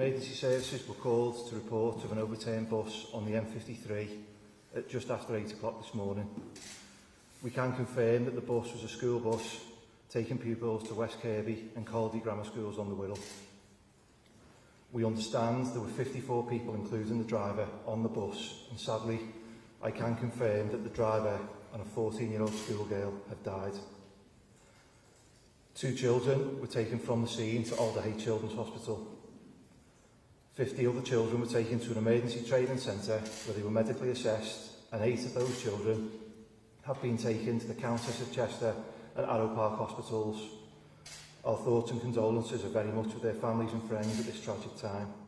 Emergency services were called to report of an overturned bus on the M53 at just after 8 o'clock this morning. We can confirm that the bus was a school bus taking pupils to West Kirby and Caldy Grammar Schools on the Wirral. We understand there were 54 people, including the driver, on the bus, and sadly, I can confirm that the driver and a 14-year-old schoolgirl have died. Two children were taken from the scene to Alder Hey Children's Hospital. 50 other children were taken to an emergency training centre where they were medically assessed, and 8 of those children have been taken to the Countess of Chester and Arrow Park hospitals. Our thoughts and condolences are very much with their families and friends at this tragic time.